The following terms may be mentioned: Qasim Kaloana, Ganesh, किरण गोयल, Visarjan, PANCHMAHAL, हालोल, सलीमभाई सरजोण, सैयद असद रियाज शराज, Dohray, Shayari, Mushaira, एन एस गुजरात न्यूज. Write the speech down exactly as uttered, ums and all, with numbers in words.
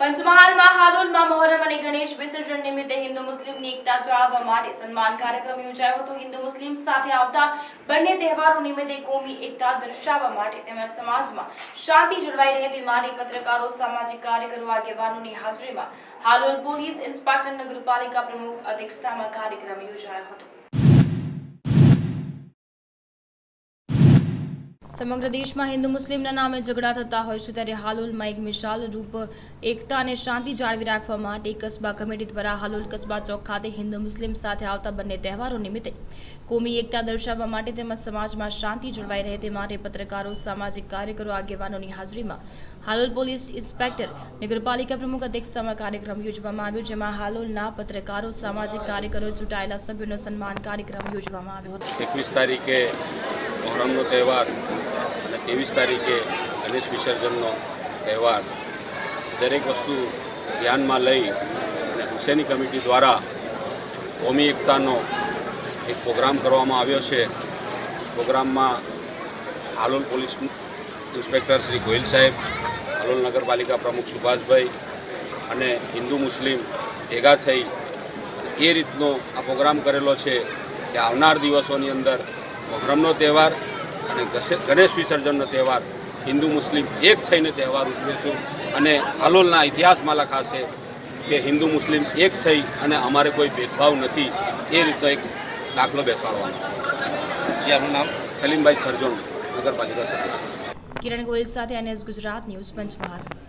पंचमहाल में हालोल में मोहर्रम और गणेश विसर्जन निमित्ते हिंदू मुस्लिम ने एकता जाळवा माटे सन्मान कार्यक्रम योजायो हतो। हिंदू मुस्लिम साथे आवता बन्ने तहेवारो निमित्ते कोमी एकता दर्शाववा माटे तथा समाज में शांति जळवाई रहे ते माटे पत्रकारों, सामाजिक कार्यकरो, आगेवानोनी हाजरीमां हालोल पुलिस इंस्पेक्टर नगरपालिका प्रमुख अध्यक्षतामां कार्यक्रम योजायो हतो। समग्र देश में हिंदू मुस्लिम नामे झगड़ा थता होय छे त्यारे हालोल में एक मिसाल रूप एकता और शांति जाळवी राखवा माटे कस्बा कमिटी द्वारा हालोल कस्बा चौक खाते हिंदू मुस्लिम साथे आवता बने तहेवारो निमित्ते कोमी एकता दर्शाववा माटे तथा समाज में शांति जळवाई रहे ते माटे पत्रकारों, सामाजिक कार्यकरो, आगेवानोनी हाजरीमां हालोल पुलिस इंस्पेक्टर नगरपालिका प्रमुख अध्यक्षतामां कार्यक्रम योजवामां आव्यो, जेमां हालोलना पत्रकारों, सामाजिक कार्यकरो, चूंटायेला सभ्योनो सन्मान कार्यक्रम योजवामां आव्यो हतो। एकवीस तारीखे मोहर्रमनो तहेवार, तेवीस तारीखे गणेश विसर्जननो तहेवार, दरेक वस्तु ध्यान में लई हुसैनी कमिटी द्वारा कौमी एकता एक प्रोग्राम करवामां आव्यो छे। प्रोग्राम में हालोल पुलिस इंस्पेक्टर श्री गोयल साहेब, हालोल नगरपालिका प्रमुख सुभाष भाई अने हिंदू मुस्लिम भेगा थई ए रीतनो आ प्रोग्राम करेलो छे कि आवनार दिवसोनी अंदर मोहर्रमनो तहेवार अने गणेश विसर्जननो तहेवार हिंदू मुस्लिम एक थईने तहेवार उजवीशुं अने हालोलना इतिहास में लखाशे कि हिंदू मुस्लिम एक थई अने अमारे कोई भेदभाव नथी ए रीतनो एक दाखलो बेसाडवानो छे। जी, आपनुं नाम? सलीमभाई सरजोण, नगरपालिका सदस्य। किरण गोयल साथे एन एस गुजरात न्यूज Panchmahal.